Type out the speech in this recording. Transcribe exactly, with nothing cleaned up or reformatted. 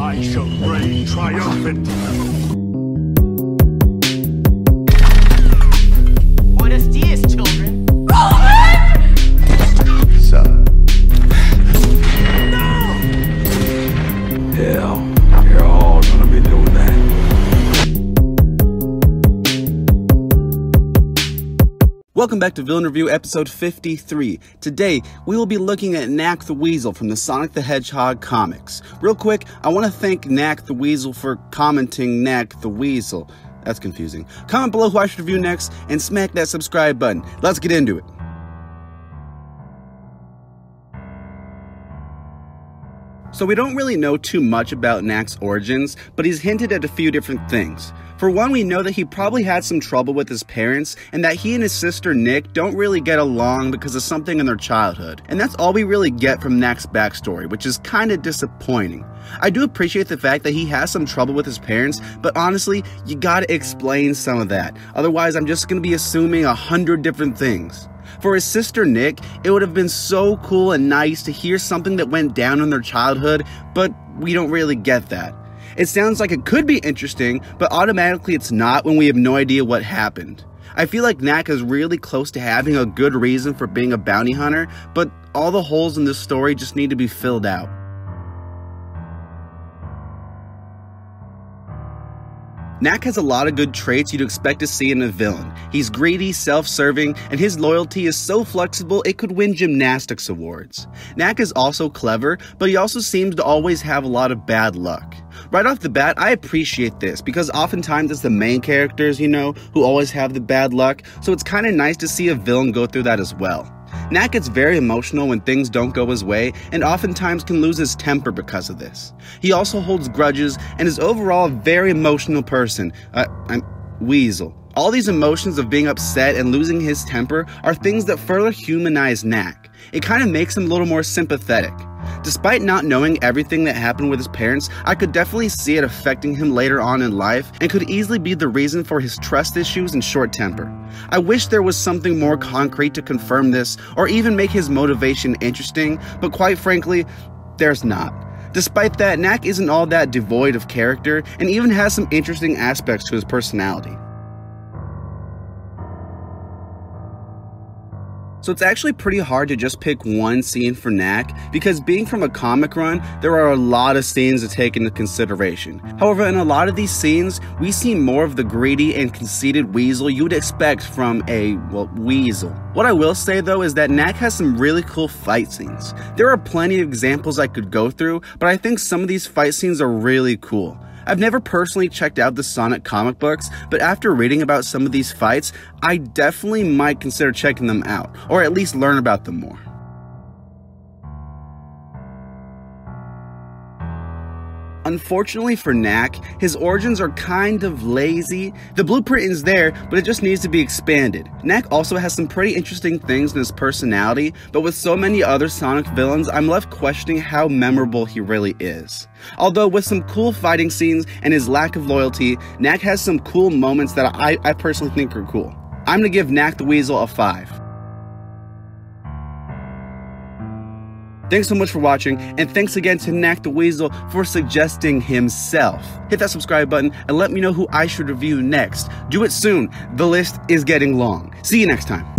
I shall reign triumphant. Buenos dias, children. Roland! Sir. No! Hell, you're all gonna be doing that. Welcome back to Villain Review, episode fifty-three. Today, we will be looking at Nack the Weasel from the Sonic the Hedgehog comics. Real quick, I want to thank Nack the Weasel for commenting Nack the Weasel. That's confusing. Comment below who I should review next, and smack that subscribe button. Let's get into it. So we don't really know too much about Nack's origins, but he's hinted at a few different things. For one, we know that he probably had some trouble with his parents, and that he and his sister Nick don't really get along because of something in their childhood. And that's all we really get from Nack's backstory, which is kinda disappointing. I do appreciate the fact that he has some trouble with his parents, but honestly, you gotta explain some of that. Otherwise, I'm just gonna be assuming a hundred different things. For his sister Nick, it would have been so cool and nice to hear something that went down in their childhood, but we don't really get that. It sounds like it could be interesting, but automatically it's not when we have no idea what happened. I feel like Nack is really close to having a good reason for being a bounty hunter, but all the holes in this story just need to be filled out. Nack has a lot of good traits you'd expect to see in a villain. He's greedy, self-serving, and his loyalty is so flexible it could win gymnastics awards. Nack is also clever, but he also seems to always have a lot of bad luck. Right off the bat, I appreciate this, because oftentimes it's the main characters, you know, who always have the bad luck, so it's kinda nice to see a villain go through that as well. Nack gets very emotional when things don't go his way, and oftentimes can lose his temper because of this. He also holds grudges, and is overall a very emotional person. Uh, I'm... Weasel. All these emotions of being upset and losing his temper are things that further humanize Nack. It kind of makes him a little more sympathetic. Despite not knowing everything that happened with his parents, I could definitely see it affecting him later on in life, and could easily be the reason for his trust issues and short temper. I wish there was something more concrete to confirm this, or even make his motivation interesting, but quite frankly, there's not. Despite that, Nack isn't all that devoid of character, and even has some interesting aspects to his personality. So it's actually pretty hard to just pick one scene for Nack, because being from a comic run, there are a lot of scenes to take into consideration. However, in a lot of these scenes, we see more of the greedy and conceited Weasel you would expect from a, well, Weasel. What I will say though is that Nack has some really cool fight scenes. There are plenty of examples I could go through, but I think some of these fight scenes are really cool. I've never personally checked out the Sonic comic books, but after reading about some of these fights, I definitely might consider checking them out, or at least learn about them more. Unfortunately for Nack, his origins are kind of lazy. The blueprint is there, but it just needs to be expanded. Nack also has some pretty interesting things in his personality, but with so many other Sonic villains, I'm left questioning how memorable he really is. Although with some cool fighting scenes and his lack of loyalty, Nack has some cool moments that I, I personally think are cool. I'm gonna give Nack the Weasel a five. Thanks so much for watching, and thanks again to Nack the Weasel for suggesting himself. Hit that subscribe button and let me know who I should review next. Do it soon, the list is getting long. See you next time.